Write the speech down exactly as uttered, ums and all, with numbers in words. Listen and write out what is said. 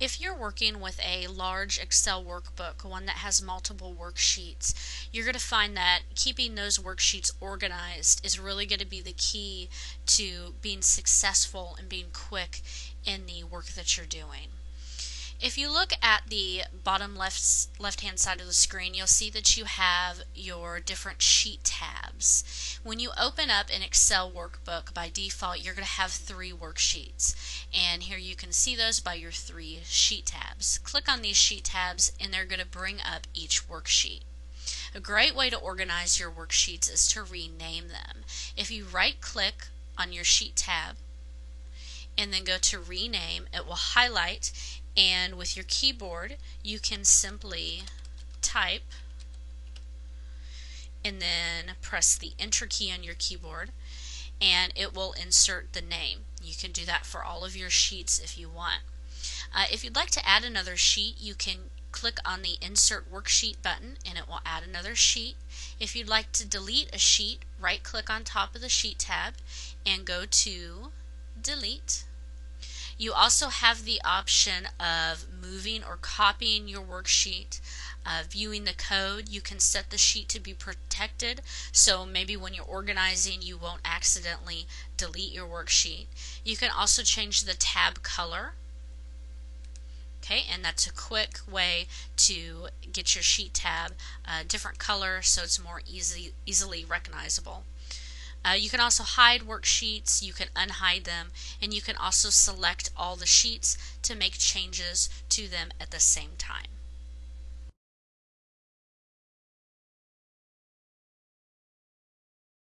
If you're working with a large Excel workbook, one that has multiple worksheets, you're going to find that keeping those worksheets organized is really going to be the key to being successful and being quick in the work that you're doing. If you look at the bottom left left-hand side of the screen, you'll see that you have your different sheet tabs. When you open up an Excel workbook, by default, you're going to have three worksheets. And here you can see those by your three sheet tabs. Click on these sheet tabs, and they're going to bring up each worksheet. A great way to organize your worksheets is to rename them. If you right-click on your sheet tab and then go to rename, it will highlight, and with your keyboard you can simply type and then press the enter key on your keyboard and it will insert the name. You can do that for all of your sheets if you want. Uh, if you'd like to add another sheet, you can click on the insert worksheet button and it will add another sheet. If you'd like to delete a sheet, right click on top of the sheet tab and go to delete. You also have the option of moving or copying your worksheet, uh, viewing the code. You can set the sheet to be protected, so maybe when you're organizing you won't accidentally delete your worksheet. You can also change the tab color. Okay, and that's a quick way to get your sheet tab a different color so it's more easy, easily recognizable. Uh, you can also hide worksheets, you can unhide them, and you can also select all the sheets to make changes to them at the same time.